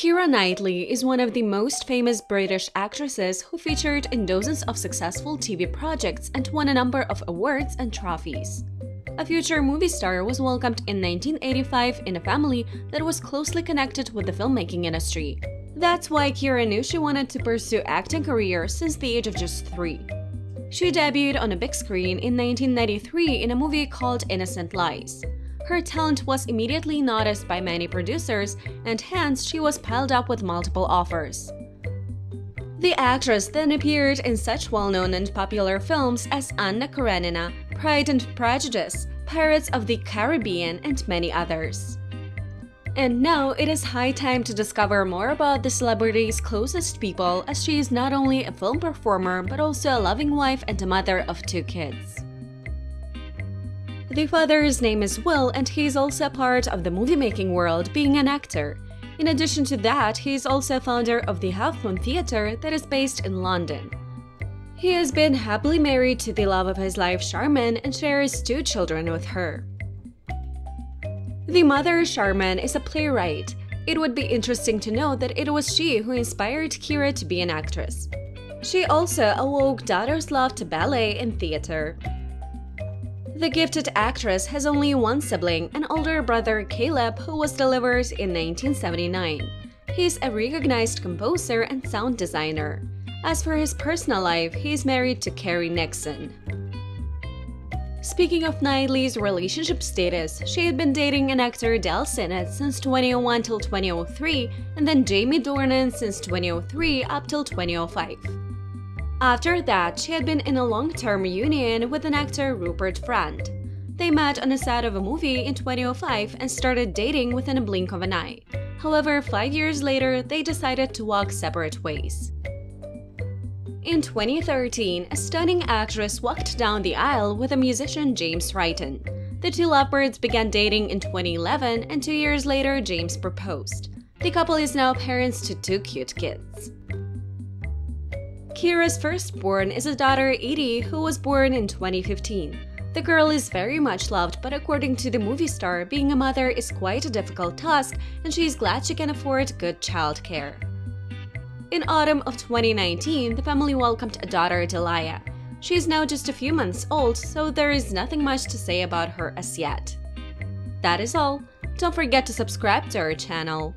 Keira Knightley is one of the most famous British actresses who featured in dozens of successful TV projects and won a number of awards and trophies. A future movie star was welcomed in 1985 in a family that was closely connected with the filmmaking industry. That's why Keira knew she wanted to pursue acting career since the age of just 3. She debuted on a big screen in 1993 in a movie called Innocent Lies. Her talent was immediately noticed by many producers, and hence she was piled up with multiple offers. The actress then appeared in such well-known and popular films as Anna Karenina, Pride and Prejudice, Pirates of the Caribbean, and many others. And now it is high time to discover more about the celebrity's closest people, as she is not only a film performer but also a loving wife and a mother of 2 kids. The father's name is Will, and he is also a part of the movie-making world, being an actor. In addition to that, he is also a founder of the Half Moon Theatre that is based in London. He has been happily married to the love of his life, Sharman, and shares 2 children with her. The mother, Sharman, is a playwright. It would be interesting to know that it was she who inspired Keira to be an actress. She also awoke daughter's love to ballet and theatre. The gifted actress has only 1 sibling, an older brother, Caleb, who was delivered in 1979. He is a recognized composer and sound designer. As for his personal life, he is married to Carrie Nixon. Speaking of Knightley's relationship status, she had been dating an actor, Del Synnott, since 2001 till 2003, and then Jamie Dornan since 2003 up till 2005. After that, she had been in a long-term union with an actor, Rupert Friend. They met on a set of a movie in 2005 and started dating within a blink of an eye. However, 5 years later, they decided to walk separate ways. In 2013, a stunning actress walked down the aisle with a musician, James Righton. The 2 lovebirds began dating in 2011, and 2 years later, James proposed. The couple is now parents to 2 cute kids. Keira's firstborn is a daughter, Edie, who was born in 2015. The girl is very much loved, but according to the movie star, being a mother is quite a difficult task, and she is glad she can afford good childcare. In autumn of 2019, the family welcomed a daughter, Delia. She is now just a few months old, so there is nothing much to say about her as yet. That is all. Don't forget to subscribe to our channel.